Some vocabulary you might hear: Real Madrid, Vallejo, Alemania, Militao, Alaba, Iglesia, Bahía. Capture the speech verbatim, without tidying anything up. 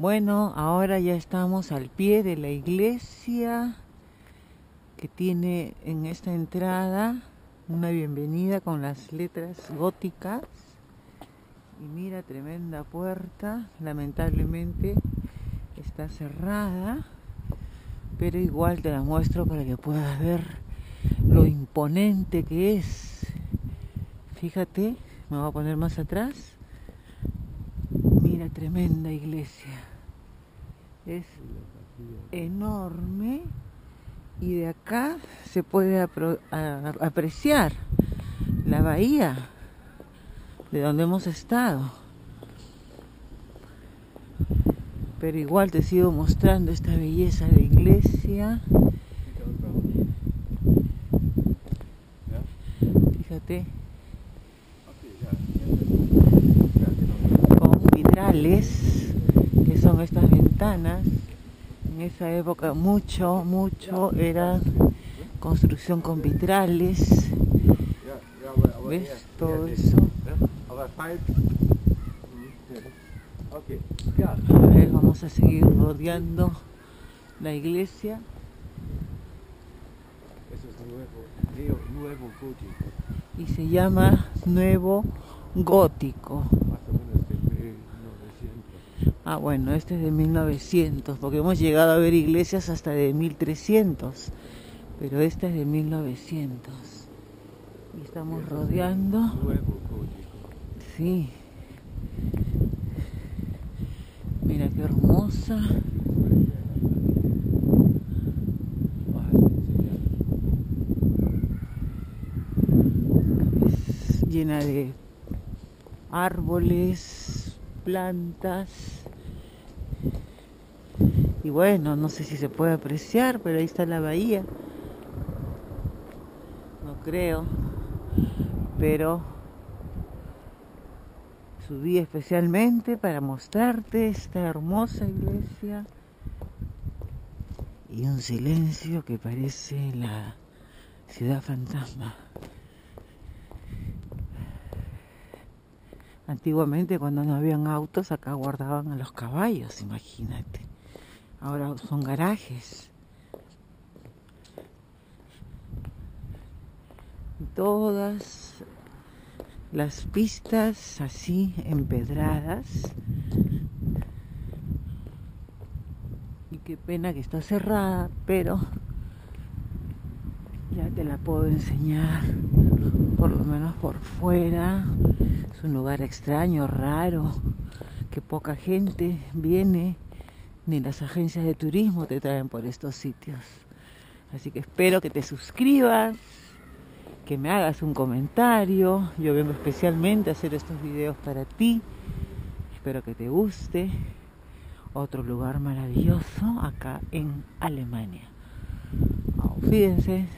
Bueno, ahora ya estamos al pie de la iglesia, que tiene en esta entrada una bienvenida con las letras góticas. Y mira, tremenda puerta, lamentablemente está cerrada, pero igual te la muestro para que puedas ver lo imponente que es. Fíjate, me voy a poner más atrás. Mira, tremenda iglesia. Es enorme y de acá se puede apreciar la bahía de donde hemos estado. Pero igual te sigo mostrando esta belleza de iglesia. Fíjate. Con vitrales, que son estas ventanas. En esa época mucho, mucho era construcción con vitrales. ¿Ves todo eso? A ver, vamos a seguir rodeando la iglesia. Y se llama Nuevo Gótico. Ah, bueno, este es de mil novecientos, porque hemos llegado a ver iglesias hasta de mil trescientos, pero esta es de mil novecientos. Y estamos rodeando. Nuevo Gótico. Sí. Mira qué hermosa. Es llena de árboles, plantas. Y bueno, no sé si se puede apreciar, pero ahí está la bahía. No creo. Pero subí especialmente para mostrarte esta hermosa iglesia y un silencio que parece la ciudad fantasma. Antiguamente, cuando no habían autos, acá guardaban a los caballos, imagínate. Ahora son garajes. Y todas las pistas así empedradas, y qué pena que está cerrada, pero ya te la puedo enseñar por lo menos por fuera. Es un lugar extraño, raro, que poca gente viene, ni las agencias de turismo te traen por estos sitios. Así que espero que te suscribas, que me hagas un comentario. Yo vengo especialmente a hacer estos videos para ti. Espero que te guste. Otro lugar maravilloso acá en Alemania. Fíjense.